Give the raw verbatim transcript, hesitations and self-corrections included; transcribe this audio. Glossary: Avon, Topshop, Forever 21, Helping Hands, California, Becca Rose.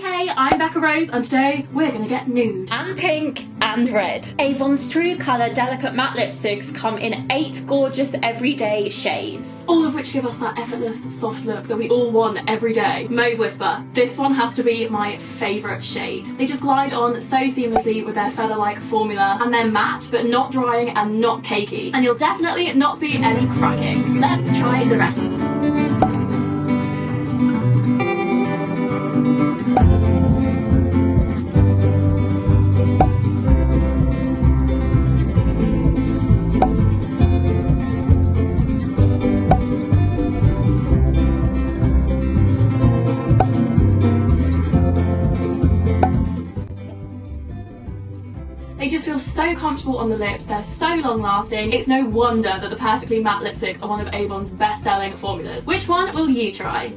Hey, hey, I'm Becca Rose and today we're gonna get nude. And pink and red. Avon's True Colour Delicate Matte Lipsticks come in eight gorgeous everyday shades. All of which give us that effortless soft look that we all want every day. Mauve Whisper. This one has to be my favourite shade. They just glide on so seamlessly with their feather-like formula and they're matte but not drying and not cakey. And you'll definitely not see any cracking. Let's try the rest. They just feel so comfortable on the lips, they're so long lasting. It's no wonder that the Perfectly Matte lipsticks are one of Avon's best selling formulas. Which one will you try?